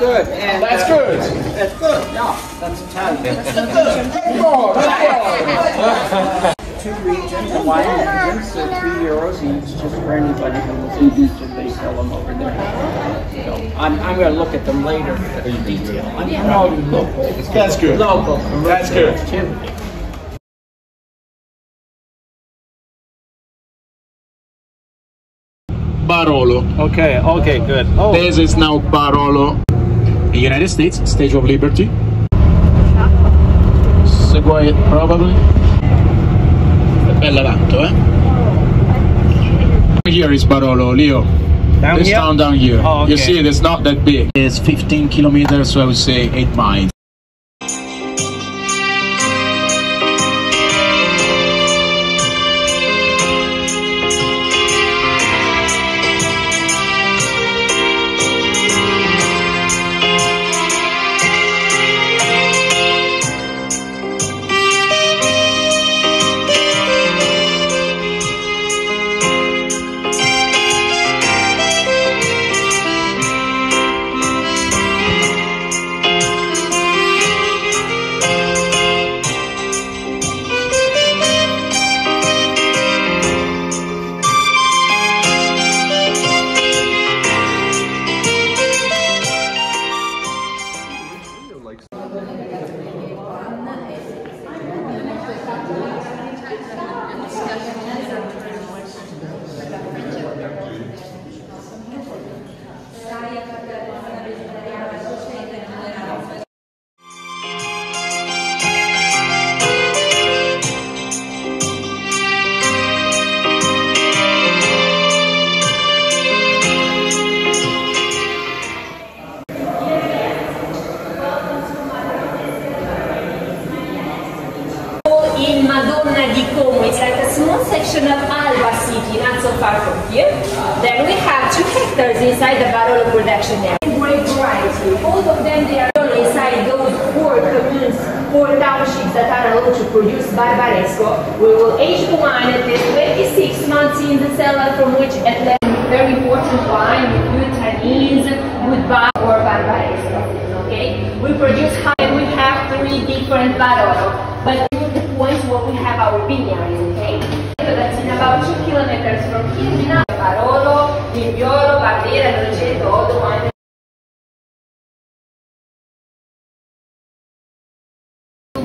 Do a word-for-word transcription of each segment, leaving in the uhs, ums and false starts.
good. And, that's uh, good. That's good. No, that's Italian. That's good. Two regions, the wine regions, so three euros each, just for anybody who was interested. They sell them over there. So I'm, I'm going to look at them later for the detail. I'm not local. That's good. Local. That's good. Too. Barolo. Okay, okay, good. Oh. This is now Barolo. United States, Statue of Liberty. Segway, probably. Bella Lanto, eh? Here is Barolo, Leo. Down this here? Town down here. Oh, okay. You see, it's not that big. It's fifteen kilometers, so I would say eight miles. In Madonna di Como, it's like a small section of Alba city, not so far from here. Then we have two hectares inside the Barolo production area. Great variety. All of them, they are inside those four communes, four townships that are allowed to produce Barbaresco. We will age the wine at least twenty-six months in the cellar, from which and then very important wine with good tannins, good bar or Barbaresco. Okay, we produce high. We have three different Barolo, but where we have our vineyards, okay? So that's in about two kilometers from here. We have Barolo, Nebbiolo, Barbera, Dolcetto, all the wine.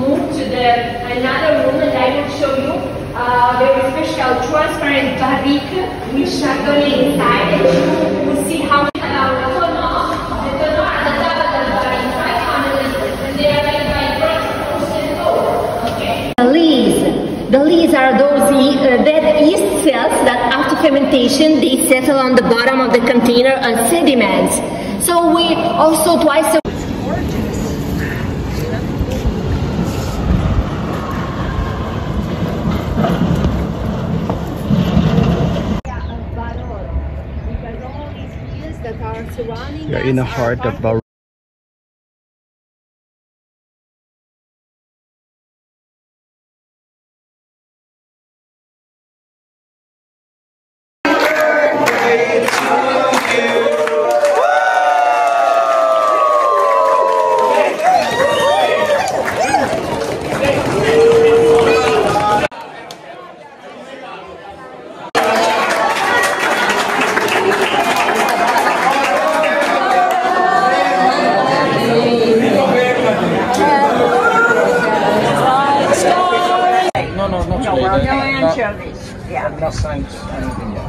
Move to the another room and I will show you a uh, very special transparent barrique with Chardonnay inside, and you will see how we have our The leaves are those uh, dead yeast cells that after fermentation they settle on the bottom of the container as sediments. So we also twice a We are in the heart of Barolo.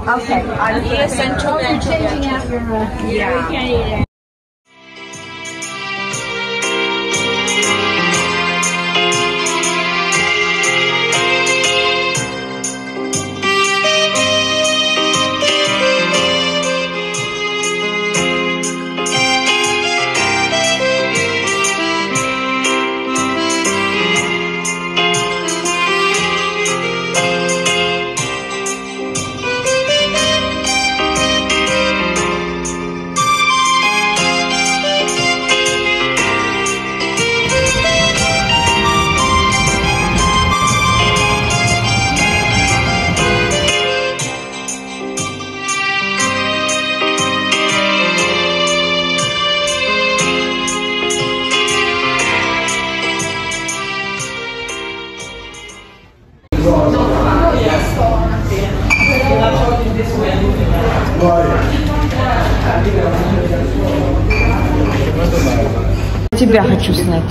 Okay, I'm here. Central and changing out your uh, yeah. yeah. Тебя хочу снять.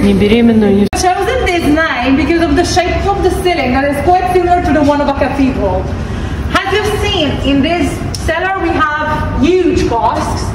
Не беременную, не... Chosen this name because of the shape of the ceiling that is quite similar to the one of a cathedral. As you've seen, in this cellar we have huge casks.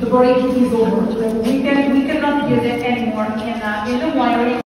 The break it is over. We, can, we cannot use it anymore in, uh, in the winery.